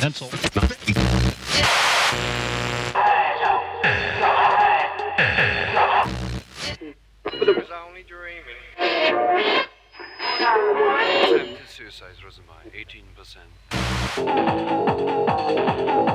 Pencil. Was only dreaming. Attempted suicides resume 18%.